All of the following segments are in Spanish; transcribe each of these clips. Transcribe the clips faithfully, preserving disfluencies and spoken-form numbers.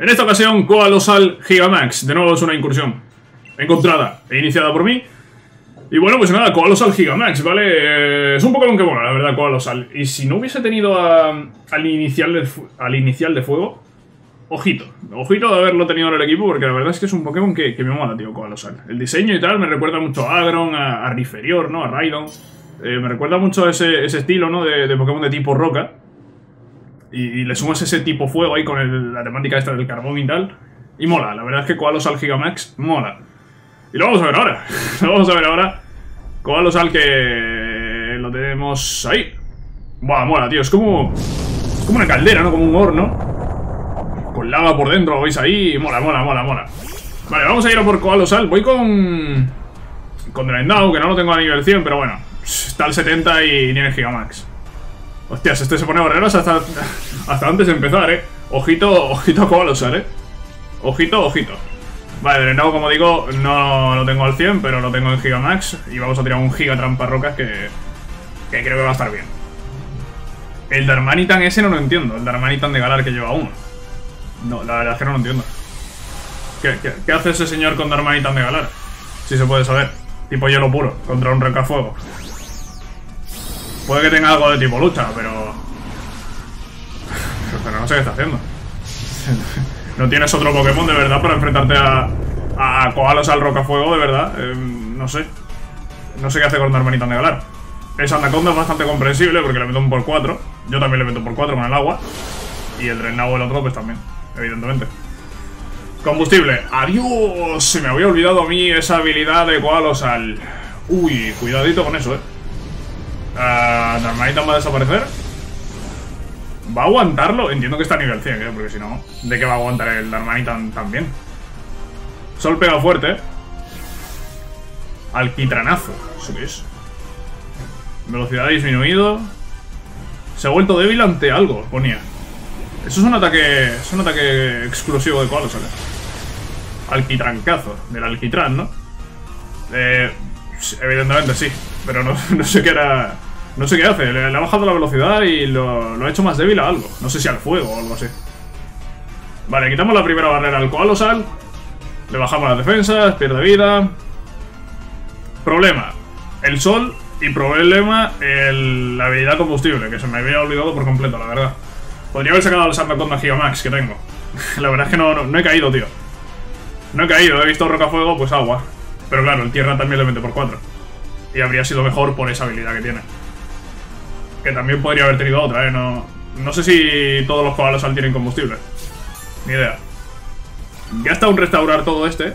En esta ocasión, Coalossal Gigamax. De nuevo es una incursión encontrada e iniciada por mí. Y bueno, pues nada, Coalossal Gigamax, ¿vale? Eh, es un Pokémon que mola, la verdad, Coalossal. Y si no hubiese tenido a, al, inicial de, al inicial de fuego, ojito. Ojito de haberlo tenido en el equipo, porque la verdad es que es un Pokémon que, que me mola, tío, Coalossal. El diseño y tal me recuerda mucho a Aggron, a, a Rhyperior, ¿no? A Raidon. Eh, me recuerda mucho a ese, ese estilo, ¿no? De, de Pokémon de tipo roca. Y, y le sumas ese tipo fuego ahí con el, la temática esta del carbón y tal. Y mola, la verdad es que Coalossal Gigamax mola. Y lo vamos a ver ahora, lo vamos a ver ahora. Coalossal que lo tenemos ahí. Buah, mola, tío, es como, es como una caldera, ¿no? Como un horno con lava por dentro, lo veis ahí. Mola, mola, mola, mola. Vale, vamos a ir a por Coalossal. Voy con Con Draindau, que no lo tengo a nivel cien, pero bueno, está al setenta y tiene Gigamax. Hostias, este se pone barreras hasta, hasta antes de empezar, eh. Ojito, ojito a Coalossal, eh. Ojito, ojito. Vale, Dreadnought, como digo, no lo tengo al cien, pero lo tengo en Gigamax. Y vamos a tirar un Gigatrampa Rocas que, que creo que va a estar bien. El Darmanitan ese no lo entiendo. El Darmanitan de Galar que lleva uno. No, la verdad es que no lo entiendo. ¿Qué, qué, qué hace ese señor con Darmanitan de Galar? Si se puede saber. Tipo hielo puro, contra un Rancafuego. Puede que tenga algo de tipo lucha, pero... pero no sé qué está haciendo. No tienes otro Pokémon de verdad para enfrentarte a, a Coalossal Rocafuego, de verdad. Eh, no sé. No sé qué hace con Darmanitan de Galar. El Sandaconda es bastante comprensible porque le meto un por cuatro. Yo también le meto un por cuatro con el agua. Y el Dreadnought, el otro, pues también, evidentemente. Combustible. ¡Adiós! Se me había olvidado a mí esa habilidad de Coalossal. Uy, cuidadito con eso, eh. Uh, Darmanitan va a desaparecer. ¿Va a aguantarlo? Entiendo que está a nivel cien, ¿eh? Porque si no, ¿de qué va a aguantar el Darmanitan también? Sol pega fuerte, ¿eh? Alquitrancazo. ¿Eso qué es? Velocidad disminuido. Se ha vuelto débil ante algo, ponía. Eso es un ataque. Es un ataque exclusivo de Coalossal. Alquitrancazo. Del alquitrán, ¿no? Eh, evidentemente sí. Pero no, no sé qué era. No sé qué hace, le, le ha bajado la velocidad y lo, lo ha hecho más débil a algo. No sé si al fuego o algo así. Vale, quitamos la primera barrera al Coalossal. Le bajamos las defensas, pierde vida. Problema, el sol. Y problema, el, la habilidad combustible, que se me había olvidado por completo, la verdad. Podría haber sacado al Sandaconda Gigamax que tengo. La verdad es que no, no, no he caído, tío. No he caído, he visto Rocafuego, pues agua. Pero claro, el tierra también le mete por cuatro. Y habría sido mejor por esa habilidad que tiene. Que también podría haber tenido otra, ¿eh? No, no sé si todos los Coalossal tienen combustible. Ni idea. Ya está un restaurar todo este.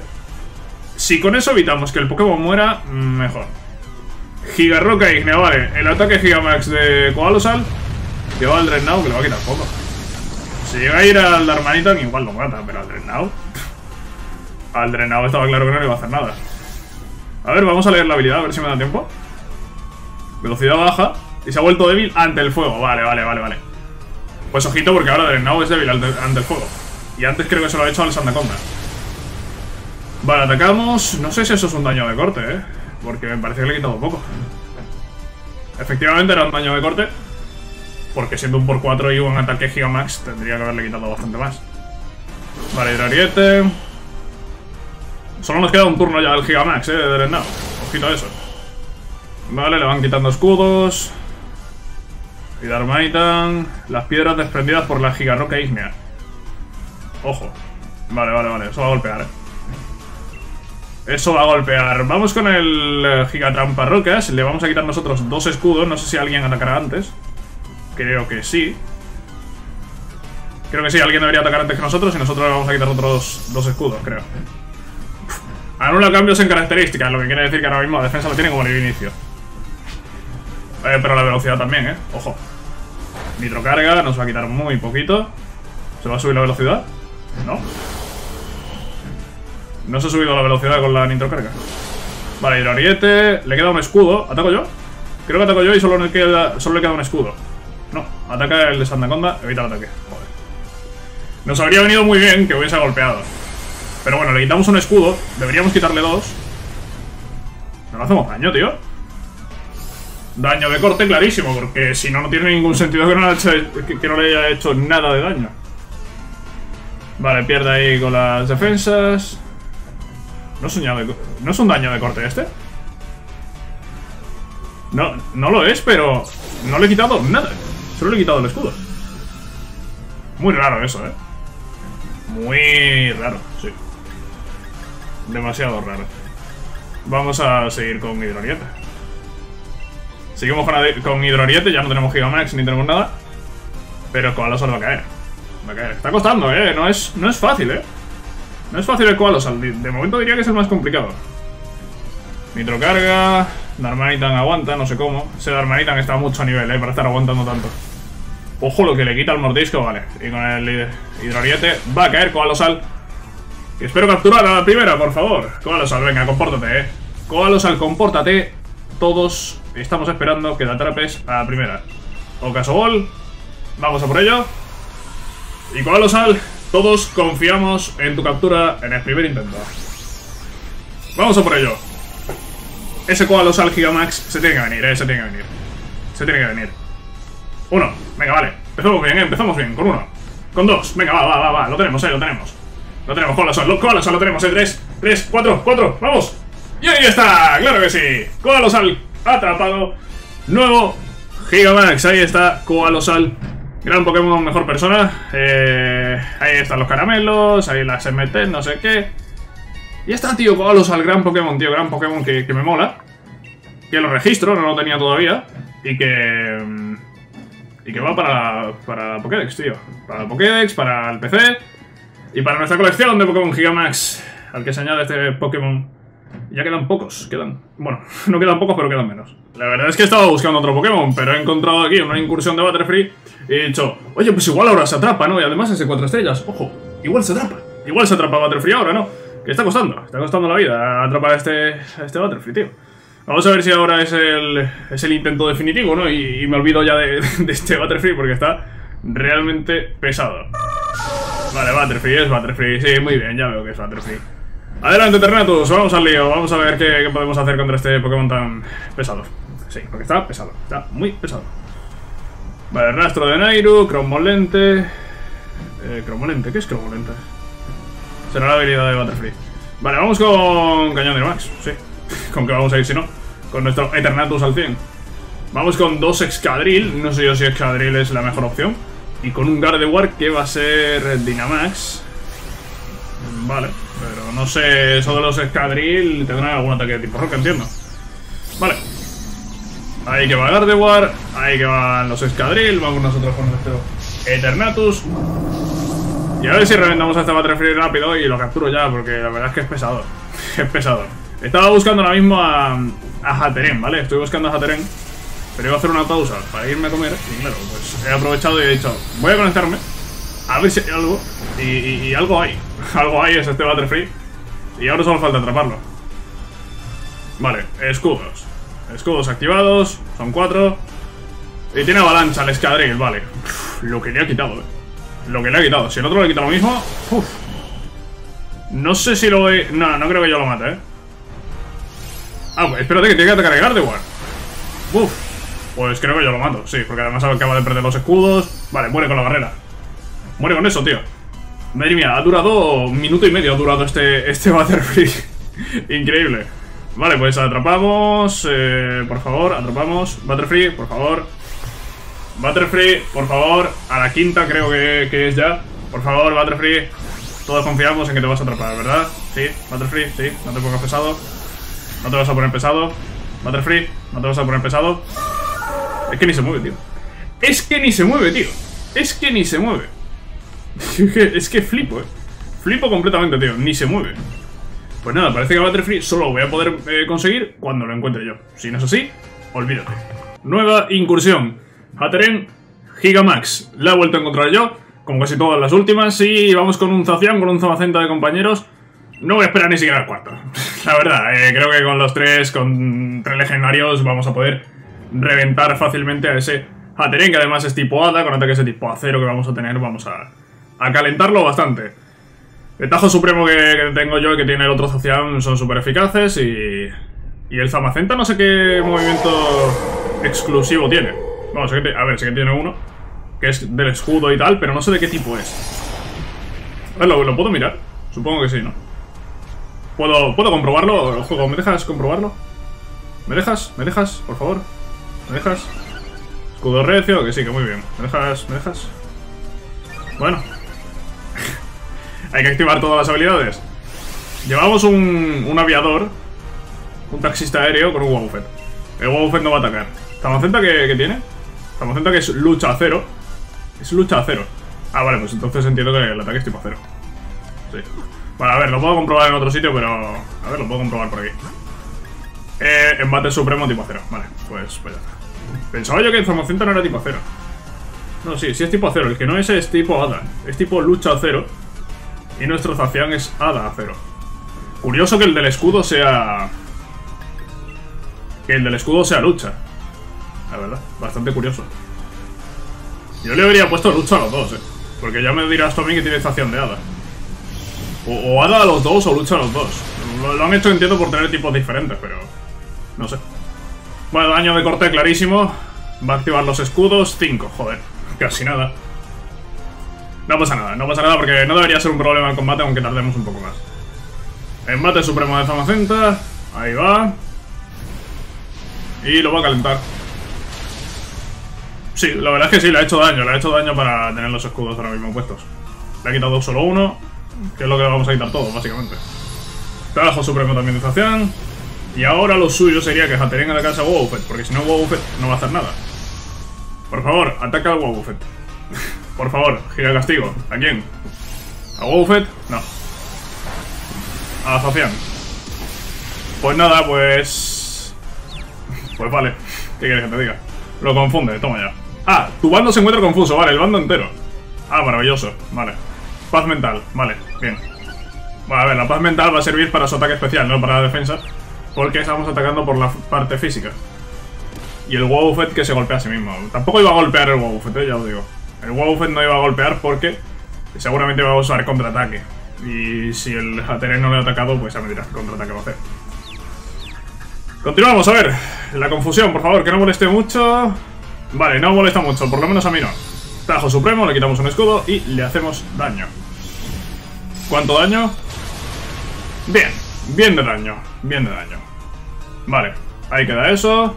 Si con eso evitamos que el Pokémon muera, mejor. Gigarroca Ígnea, vale. El ataque Gigamax de Coalossal. Que va al Dreadnought, que le va a quitar poco. Si llega a ir al Darmanitan, igual lo mata, pero al Dreadnought... al Dreadnought estaba claro que no le iba a hacer nada. A ver, vamos a leer la habilidad, a ver si me da tiempo. Velocidad baja. Y se ha vuelto débil ante el fuego. Vale, vale, vale, vale. Pues ojito porque ahora Dreadnought es débil ante el fuego. Y antes creo que se lo ha hecho al Sandaconda. Vale, atacamos. No sé si eso es un daño de corte, eh. Porque me parece que le he quitado poco. Efectivamente era un daño de corte. Porque siendo un por cuatro y un ataque Gigamax, tendría que haberle quitado bastante más. Vale, Hidroariete. Solo nos queda un turno ya del Gigamax, eh, de Dreadnought. Ojito a eso. Vale, le van quitando escudos. Y Darmanitan. Las piedras desprendidas por la Gigarroca Ígnea. Ojo. Vale, vale, vale. Eso va a golpear, ¿eh? Eso va a golpear. Vamos con el Gigatrampa Rocas. Le vamos a quitar nosotros dos escudos. No sé si alguien atacará antes. Creo que sí. Creo que sí. Alguien debería atacar antes que nosotros. Y nosotros le vamos a quitar otros dos escudos, creo. Anula cambios en características. Lo que quiere decir que ahora mismo la defensa lo tiene como en el inicio. Eh, pero la velocidad también, eh. Ojo. Nitrocarga nos va a quitar muy poquito. ¿Se va a subir la velocidad? No. No se ha subido la velocidad con la nitrocarga. Vale, Hidroariete. Le queda un escudo. ¿Ataco yo? Creo que ataco yo y solo le queda, solo le queda un escudo. No. Ataca el de Sandaconda. Evita el ataque. Joder. Nos habría venido muy bien que hubiese golpeado. Pero bueno, le quitamos un escudo. Deberíamos quitarle dos. No le hacemos daño, tío. Daño de corte clarísimo, porque si no, no tiene ningún sentido que no, haya hecho, que no le haya hecho nada de daño. Vale, pierde ahí con las defensas. ¿No es un daño de, ¿no es un daño de corte este? No, no lo es, pero no le he quitado nada. Solo le he quitado el escudo. Muy raro eso, eh. Muy raro, sí. Demasiado raro. Vamos a seguir con Hidroariete. Seguimos con Hidroariete, ya no tenemos Gigamax ni tenemos nada. Pero Coalossal va a caer. Va a caer. Está costando, eh. No es, no es fácil, eh. No es fácil el Coalossal. De momento diría que es el más complicado. Nitrocarga. Darmanitan aguanta, no sé cómo. Ese Darmanitan está a mucho nivel, eh, para estar aguantando tanto. Ojo lo que le quita el mordisco, vale. Y con el Hidroariete va a caer Coalossal. Espero capturar a la primera, por favor. Coalossal, venga, compórtate, eh. Coalossal, compórtate. Todos estamos esperando que te atrapes a la primera. Ocaso Ball. Vamos a por ello. Y Coalossal, todos confiamos en tu captura en el primer intento. Vamos a por ello. Ese Coalossal Gigamax se tiene que venir, eh. Se tiene que venir. Se tiene que venir. Uno. Venga, vale. Empezamos bien, eh. Empezamos bien. Con uno. Con dos. Venga, va, va, va, va. Lo tenemos, eh. Lo tenemos. Lo tenemos, Coalossal, lo, Coalossal, lo tenemos, eh, tres, tres, cuatro, cuatro, vamos. Y ahí está, claro que sí. Coalossal atrapado. Nuevo Gigamax, ahí está, Coalossal. Gran Pokémon, mejor persona. Eh, ahí están los caramelos, ahí las M T, no sé qué. Y está, tío, Coalossal, gran Pokémon, tío, gran Pokémon que, que me mola. Que lo registro, no lo tenía todavía. Y que... Y que va para, para la Pokédex, tío. Para la Pokédex, para el P C... Y para nuestra colección de Pokémon Gigamax, al que se añade este Pokémon, ya quedan pocos, quedan... Bueno, no quedan pocos, pero quedan menos. La verdad es que he estado buscando otro Pokémon, pero he encontrado aquí una incursión de Butterfree y he dicho, oye, pues igual ahora se atrapa, ¿no? Y además es de cuatro estrellas, ojo, igual se atrapa. Igual se atrapa Butterfree ahora, ¿no? Que está costando, está costando la vida atrapar a este, a este Butterfree, tío. Vamos a ver si ahora es el, es el intento definitivo, ¿no? Y, y me olvido ya de, de este Butterfree porque está realmente pesado. Vale, Butterfree, es Butterfree, sí, muy bien, ya veo que es Butterfree. Adelante, Eternatus, vamos al lío, vamos a ver qué, qué podemos hacer contra este Pokémon tan pesado. Sí, porque está pesado, está muy pesado. Vale, rastro de Nairu, cromolente... Eh, cromolente, ¿qué es cromolente? Será la habilidad de Butterfree. Vale, vamos con Cañón de Max, sí. ¿Con qué vamos a ir si no? Con nuestro Eternatus al cien. Vamos con dos Excadrill, no sé yo si Excadrill es la mejor opción. Y con un Gardevoir que va a ser Dinamax. Vale, pero no sé, eso de los Excadrill tendrán algún ataque de tipo roca, entiendo. Vale. Ahí que va Gardevoir, ahí que van los Excadrill, vamos nosotros con nuestro Eternatus. Y a ver si reventamos a este Butterfree rápido y lo capturo ya, porque la verdad es que es pesado. Es pesado. Estaba buscando ahora mismo a, a Hatterene, ¿vale? Estoy buscando a Hatterene. Pero iba a hacer una pausa para irme a comer y claro, pues he aprovechado y he dicho, voy a conectarme, a ver si hay algo, y, y, y algo hay, algo hay es este Butterfree, y ahora solo falta atraparlo. Vale, escudos, escudos activados, son cuatro, y tiene avalancha el Excadrill, vale, uf, lo que le ha quitado, eh. Lo que le ha quitado, si el otro le quita lo mismo, uf. No sé si lo voy, no, no creo que yo lo mate, eh. Ah, pues espérate que tiene que atacar a Gardevoir, uff. Pues creo que yo lo mato, sí, porque además acaba de perder los escudos. Vale, muere con la barrera. Muere con eso, tío. Madre mía, ha durado minuto y medio ha durado este, este Butterfree. Increíble. Vale, pues atrapamos, eh, por favor, atrapamos Butterfree, por favor. Butterfree, por favor. A la quinta creo que, que es ya. Por favor, Butterfree. Todos confiamos en que te vas a atrapar, ¿verdad? Sí, Butterfree, sí, no te pongas pesado. No te vas a poner pesado, Butterfree, no te vas a poner pesado. Es que ni se mueve, tío. Es que ni se mueve, tío. Es que ni se mueve. Es que flipo, eh. Flipo completamente, tío. Ni se mueve. Pues nada, parece que Butterfree solo lo voy a poder eh, conseguir cuando lo encuentre yo. Si no es así, olvídate. Nueva incursión. Hatterene Gigamax. La he vuelto a encontrar yo, como casi todas las últimas. Y vamos con un Zacián, con un Zamazenta de compañeros. No voy a esperar ni siquiera al cuarto. La verdad, eh, creo que con los tres, con tres legendarios, vamos a poder... reventar fácilmente a ese Hatterene, que además es tipo Hada, con ataques de tipo acero que vamos a tener, vamos a, a calentarlo bastante. El Tajo supremo que, que tengo yo y que tiene el otro Zacián son súper eficaces y, y el Zamazenta no sé qué movimiento exclusivo tiene. Bueno, sé que te, a ver, sé que tiene uno, que es del escudo y tal, pero no sé de qué tipo es. ¿Lo, ¿Lo puedo mirar? Supongo que sí, ¿no? ¿Puedo, ¿puedo comprobarlo, juego? ¿Me dejas comprobarlo? ¿Me dejas? ¿Me dejas? Por favor. ¿Me dejas? Escudo recio, que sí, que muy bien. ¿Me dejas? ¿Me dejas? Bueno. Hay que activar todas las habilidades. Llevamos un, un aviador, un taxista aéreo con un Wobbuffet. El Wobbuffet no va a atacar. ¿Zamazenta que, que tiene? Zamazenta que es lucha a cero. Es lucha a cero. Ah, vale, pues entonces entiendo que el ataque es tipo a cero. Sí. Bueno, a ver, lo puedo comprobar en otro sitio, pero... A ver, lo puedo comprobar por aquí. Eh, embate supremo tipo a cero. Vale, pues, pues ya está. Pensaba yo que el Zamazenta no era tipo a cero. No, sí, sí es tipo a cero. El que no es es tipo Hada. Es tipo lucha a cero. Y nuestro Zacián es Hada a cero. Curioso que el del escudo sea... Que el del escudo sea lucha. La verdad, bastante curioso. Yo le habría puesto lucha a los dos, eh. Porque ya me dirás también que tiene estación de hada. O, o hada a los dos o lucha a los dos. Lo, lo han hecho, entiendo, por tener tipos diferentes, pero... No sé. Bueno, daño de corte clarísimo. Va a activar los escudos. cinco, joder. Casi nada. No pasa nada, no pasa nada porque no debería ser un problema en combate, aunque tardemos un poco más. Embate supremo de Zamazenta. Ahí va. Y lo va a calentar. Sí, la verdad es que sí, le ha hecho daño. Le ha hecho daño para tener los escudos ahora mismo puestos. Le ha quitado solo uno, que es lo que le vamos a quitar todos, básicamente. Tajo supremo también de Zacián. Y ahora lo suyo sería que Hatterene atacase a Wobbuffet, porque si no Wobbuffet no va a hacer nada. Por favor, ataca al Wobbuffet. Por favor, gira el castigo. ¿A quién? ¿A Wobbuffet? No. A Zacián. Pues nada, pues... Pues vale. ¿Qué quieres que te diga? Lo confunde, toma ya. Ah, tu bando se encuentra confuso, vale, el bando entero. Ah, maravilloso, vale. Paz mental, vale, bien. Bueno, a ver, la paz mental va a servir para su ataque especial, no para la defensa. Porque estamos atacando por la parte física. Y el Wobbuffet que se golpea a sí mismo. Tampoco iba a golpear el Wobbuffet, eh, ya os digo. El Wobbuffet no iba a golpear porque seguramente va a usar contraataque. Y si el Hatterene no le ha atacado, pues ya me dirás qué contraataque va a hacer. Continuamos, a ver. La confusión, por favor, que no moleste mucho. Vale, no molesta mucho, por lo menos a mí no. Tajo supremo, le quitamos un escudo y le hacemos daño. ¿Cuánto daño? Bien, bien de daño, bien de daño. Vale, ahí queda eso.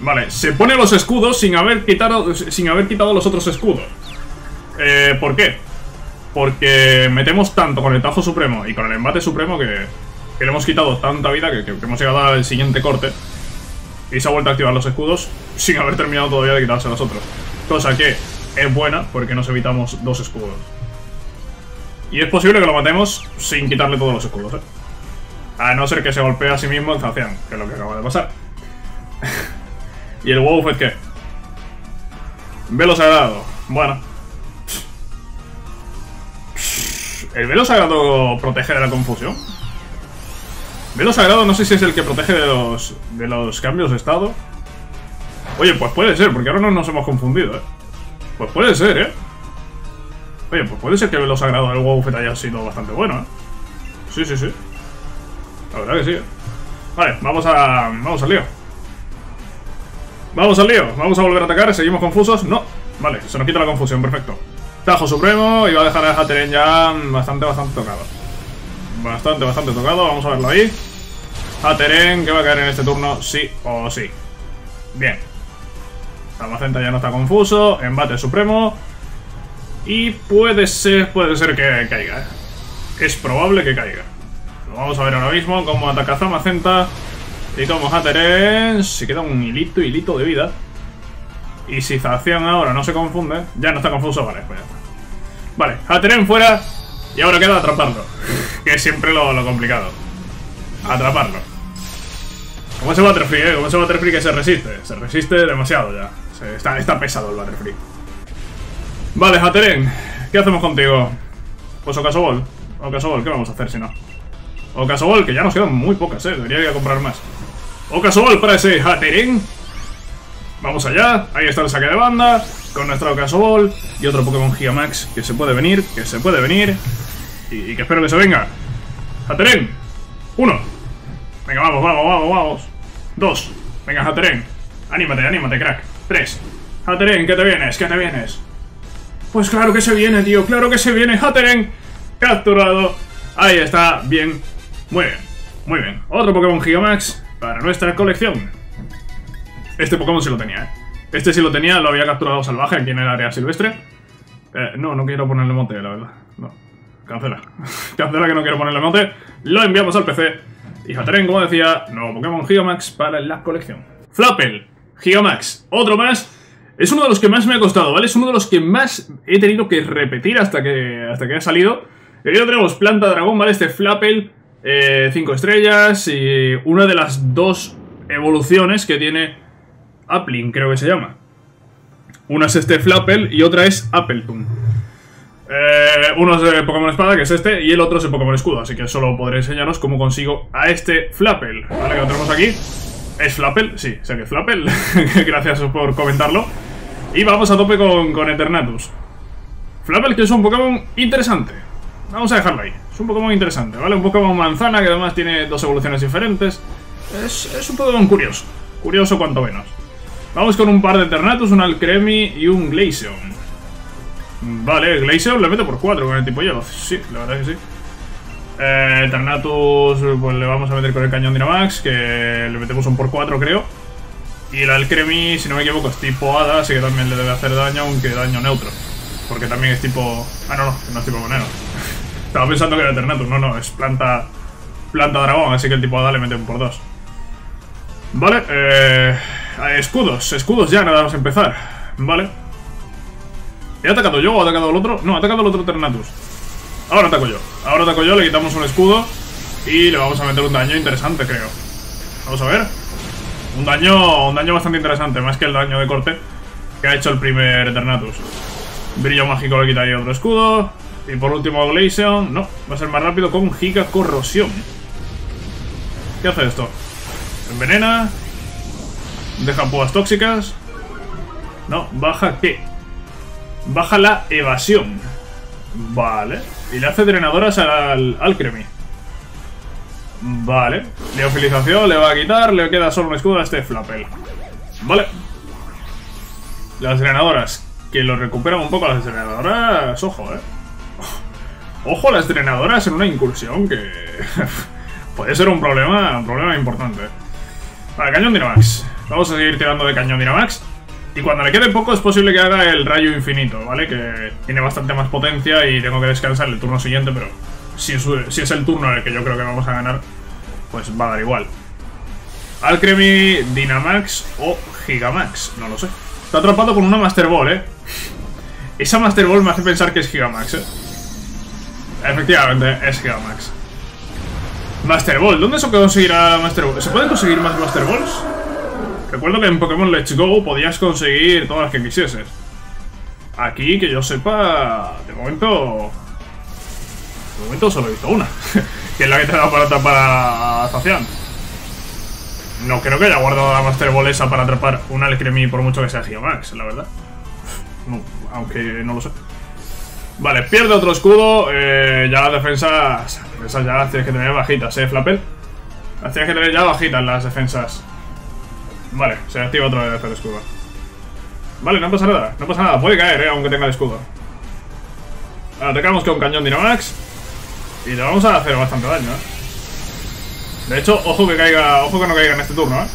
Vale, se pone los escudos sin haber quitado, sin haber quitado los otros escudos. Eh, ¿por qué? Porque metemos tanto con el Tajo supremo y con el Embate supremo que, que le hemos quitado tanta vida que, que, que hemos llegado al siguiente corte. Y se ha vuelto a activar los escudos sin haber terminado todavía de quitarse los otros. Cosa que es buena porque nos evitamos dos escudos. Y es posible que lo matemos sin quitarle todos los escudos, ¿eh? A no ser que se golpee a sí mismo el Zacián, que es lo que acaba de pasar. ¿Y el Wobbuffet qué? Velo Sagrado. Bueno. ¿El Velo Sagrado protege de la confusión? Velo Sagrado no sé si es el que protege de los, de los cambios de estado. Oye, pues puede ser, porque ahora no nos hemos confundido, ¿eh? Pues puede ser, ¿eh? Oye, pues puede ser que el Velo Sagrado del Wobbuffet haya sido bastante bueno, ¿eh? Sí, sí, sí. La verdad que sí, ¿eh? Vale, vamos a... vamos al lío. Vamos al lío, vamos a volver a atacar, seguimos confusos. No, vale, se nos quita la confusión, perfecto. Tajo supremo, y va a dejar a Hatterene ya bastante, bastante tocado. Bastante, bastante tocado, vamos a verlo ahí. Hatterene, que va a caer en este turno, sí o sí. Bien. Zamazenta ya no está confuso. Embate supremo. Y puede ser, puede ser que caiga, ¿eh? Es probable que caiga. Lo vamos a ver ahora mismo, cómo ataca Zamazenta. Y cómo Hatterene se queda un hilito, hilito de vida. Y si Zacián ahora no se confunde. Ya no está confuso, vale, pues ya está. Vale, Hatterene fuera. Y ahora queda atraparlo, que es siempre lo, lo complicado. Atraparlo. Como ese Butterfree, ¿eh? Como ese Butterfree que se resiste. Se resiste demasiado ya. Se, está, está pesado el Butterfree. Vale, Hatterene, ¿qué hacemos contigo? Pues Ocaso Ball. Ocaso Ball, ¿qué vamos a hacer si no? Ocaso Ball, que ya nos quedan muy pocas, ¿eh? Debería ir a comprar más. Ocaso Ball para ese Hatterene. Vamos allá, ahí está el saque de banda. Con nuestro Ocaso Ball y otro Pokémon Gigamax que se puede venir, que se puede venir. Y, y que espero que se venga. Hatterene, uno. Venga, vamos, vamos, vamos, vamos. Dos. Venga, Hatterene. Anímate, anímate, crack. Tres. Hatterene, que te vienes, que te vienes. Pues claro que se viene, tío, claro que se viene, Hatterene. capturado. Ahí está, bien. Muy bien, muy bien. Otro Pokémon Gigamax para nuestra colección. Este Pokémon sí lo tenía, ¿eh? Este sí lo tenía, lo había capturado salvaje aquí en el área silvestre. Eh, no, no quiero ponerle mote, la verdad. No, cancela. Cancela, que no quiero ponerle mote. Lo enviamos al P C. Y Hatterene, como decía, nuevo Pokémon Gigamax para la colección. Flapple, Gigamax, otro más. Es uno de los que más me ha costado, ¿vale? Es uno de los que más he tenido que repetir hasta que, hasta que ha salido. Y aquí tenemos planta dragón, ¿vale? Este Flapple, eh, cinco estrellas y una de las dos evoluciones que tiene Applin, creo que se llama. Una es este Flapple y otra es Appleton. Eh, uno es de Pokémon Espada, que es este, y el otro es el Pokémon Escudo. Así que solo podré enseñaros cómo consigo a este Flapple, ¿vale? Que lo tenemos aquí. ¿Es Flapple? Sí, sé que es Flapple. Gracias por comentarlo. Y vamos a tope con, con Eternatus. Flapple, que es un Pokémon interesante. Vamos a dejarlo ahí. Es un Pokémon interesante, ¿vale? Un Pokémon manzana que además tiene dos evoluciones diferentes. Es, es un Pokémon curioso. Curioso cuanto menos. Vamos con un par de Eternatus, un Alcremie y un Glaceon. Vale, Glaceon le meto por cuatro con el tipo hielo. Sí, la verdad es que sí. Eh, Eternatus, pues le vamos a meter con el cañón Dinamax, que le metemos un por cuatro, creo. Y el Alcremie, si no me equivoco, es tipo hada, así que también le debe hacer daño, aunque daño neutro. Porque también es tipo... Ah, no, no, no es tipo veneno. Estaba pensando que era Eternatus, no, no, es planta planta dragón, así que el tipo hada le mete un por dos. Vale, eh... escudos, escudos ya, nada más empezar. Vale. ¿He atacado yo o ha atacado el otro? No, ha atacado el otro Eternatus. Ahora ataco yo, ahora ataco yo, le quitamos un escudo y le vamos a meter un daño interesante, creo. Vamos a ver. Un daño, un daño bastante interesante, más que el daño de corte que ha hecho el primer Eternatus. Brillo mágico le quitaría otro escudo. Y por último Glaceon, no, va a ser más rápido con Giga Corrosión. ¿Qué hace esto? Envenena. Deja púas tóxicas. No, baja qué. Baja la evasión. Vale. Y le hace drenadoras al Alcremie. Vale. Leofilización le va a quitar. Le queda solo un escudo a este Flapple. Vale. Las drenadoras. Que lo recuperan un poco las drenadoras. Ojo, eh. Ojo a las drenadoras en una incursión que... puede ser un problema, un problema importante. Vale, cañón Dinamax. Vamos a seguir tirando de cañón Dinamax. Y cuando le quede poco es posible que haga el rayo infinito, ¿vale? Que tiene bastante más potencia y tengo que descansar el turno siguiente, pero si es, si es el turno en el que yo creo que vamos a ganar, pues va a dar igual. Alcremie, Dinamax o Gigamax, no lo sé. Está atrapado con una Master Ball, ¿eh? Esa Master Ball me hace pensar que es Gigamax, ¿eh? Efectivamente, es Gigamax. Master Ball, ¿dónde se conseguirá Master Ball? ¿Se pueden conseguir más Master Balls? Recuerdo que en Pokémon Let's Go podías conseguir todas las que quisieses. Aquí, que yo sepa, de momento... De momento solo he visto una, que es la que te da para atrapar a Zacián. No creo que haya guardado la Master Ball esa para atrapar un Alcremie por mucho que sea Gigamax, la verdad. No, aunque no lo sé. Vale, pierde otro escudo. Eh, ya las defensas... Las defensas ya las tienes que tener bajitas, ¿eh, Flapple? Las tienes que tener ya bajitas las defensas. Vale, se activa otra vez el escudo. Vale, no pasa nada, no pasa nada. Puede caer, eh, aunque tenga el escudo. Atacamos con un cañón Dinamax. Y le vamos a hacer bastante daño, eh. De hecho, ojo que caiga, ojo que no caiga en este turno, eh.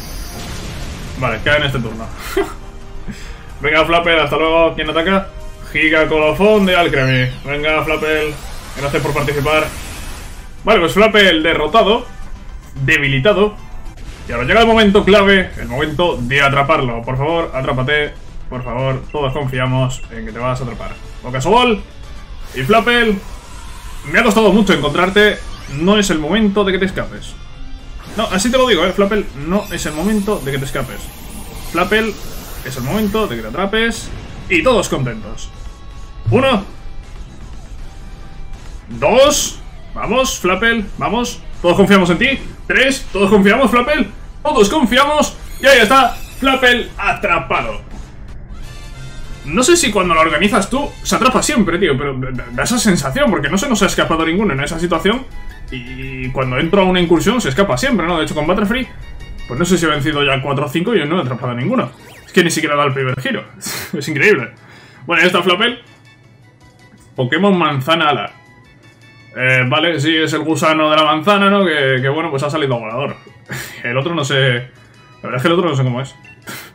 Vale, cae en este turno. Venga, Flapple, hasta luego. ¿Quién ataca? Giga Colofón de Alcremie. Venga, Flapple, gracias por participar. Vale, pues Flapple derrotado. Debilitado. Y ahora llega el momento clave, el momento de atraparlo. Por favor, atrápate. Por favor, todos confiamos en que te vas a atrapar. Ocaso Ball y Flapple. Me ha costado mucho encontrarte. No es el momento de que te escapes. No, así te lo digo, eh, Flapple. No es el momento de que te escapes. Flapple, es el momento de que te atrapes. Y todos contentos. Uno. Dos. Vamos, Flapple, vamos. Todos confiamos en ti. Tres. Todos confiamos, Flapple. Todos confiamos. Y ahí está, Flapple atrapado. No sé si cuando lo organizas tú se atrapa siempre, tío, pero da esa sensación, porque no se nos ha escapado ninguno en esa situación. Y cuando entro a una incursión se escapa siempre, ¿no? De hecho, con Butterfree, pues no sé si he vencido ya cuatro o cinco y yo no he atrapado a ninguno. Es que ni siquiera da el primer giro. Es increíble. Bueno, ahí está Flapple. Pokémon Manzana Ala. Eh, vale, sí, es el gusano de la manzana, ¿no? Que, que bueno, pues ha salido volador. El otro no sé... La verdad es que el otro no sé cómo es.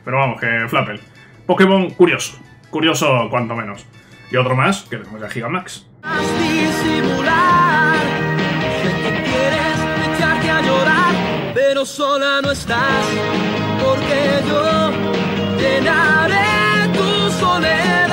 Pero vamos, que Flapple. Pokémon curioso. Curioso cuanto menos. Y otro más, que tenemos ya Gigamax. Pero sola no estás, porque yo llenaré tu soledad.